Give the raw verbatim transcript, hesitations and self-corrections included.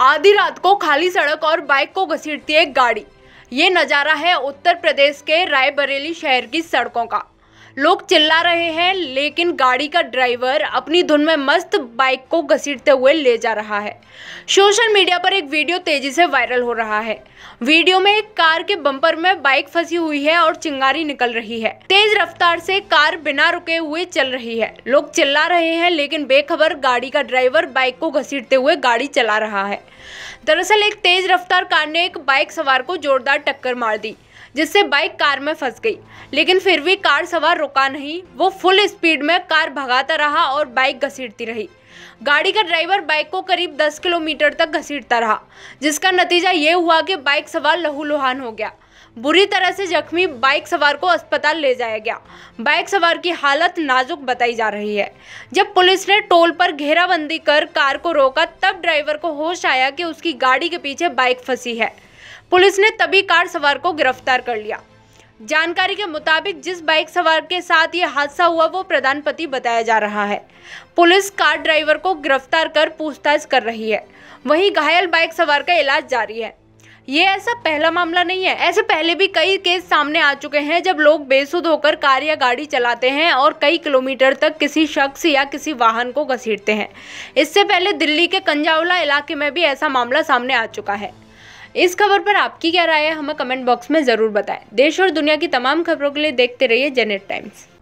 आधी रात को खाली सड़क और बाइक को घसीटती है गाड़ी। ये नज़ारा है उत्तर प्रदेश के रायबरेली शहर की सड़कों का। लोग चिल्ला रहे हैं, लेकिन गाड़ी का ड्राइवर अपनी धुन में मस्त बाइक को घसीटते हुए ले जा रहा है। सोशल मीडिया पर एक वीडियो तेजी से वायरल हो रहा है। वीडियो में एक कार के बम्पर में बाइक फंसी हुई है और चिंगारी निकल रही है। तेज रफ्तार से कार बिना रुके हुए चल रही है। लोग चिल्ला रहे हैं, लेकिन बेखबर गाड़ी का ड्राइवर बाइक को घसीटते हुए गाड़ी चला रहा है। दरअसल एक तेज रफ्तार कार ने एक बाइक सवार को जोरदार टक्कर मार दी, जिससे बाइक कार में फंस गई। लेकिन फिर भी कार सवार रुका नहीं, वो फुल स्पीड में कार भगाता रहा और बाइक घसीटती रही। गाड़ी का ड्राइवर बाइक को करीब दस किलोमीटर तक घसीटता रहा, जिसका नतीजा ये हुआ कि बाइक सवार लहूलुहान हो गया। बुरी तरह से जख्मी बाइक सवार को अस्पताल ले जाया गया। बाइक सवार की हालत नाजुक बताई जा रही है। जब पुलिस ने टोल पर घेराबंदी कर कार को रोका, तब ड्राइवर को होश आया कि उसकी गाड़ी के पीछे बाइक फंसी है। पुलिस ने तभी कार सवार को गिरफ्तार कर लिया। जानकारी के मुताबिक जिस बाइक सवार के साथ ये हादसा हुआ, वो प्रधानपति बताया जा रहा है। पुलिस कार ड्राइवर को गिरफ्तार कर पूछताछ कर रही है। वहीं घायल बाइक सवार का इलाज जारी है। ये ऐसा पहला मामला नहीं है। ऐसे पहले भी कई केस सामने आ चुके हैं, जब लोग बेसुध होकर कार या गाड़ी चलाते हैं और कई किलोमीटर तक किसी शख्स या किसी वाहन को घसीटते हैं। इससे पहले दिल्ली के कंजावला इलाके में भी ऐसा मामला सामने आ चुका है। इस खबर पर आपकी क्या राय है, हमें कमेंट बॉक्स में ज़रूर बताएं। देश और दुनिया की तमाम खबरों के लिए देखते रहिए जनहित टाइम्स।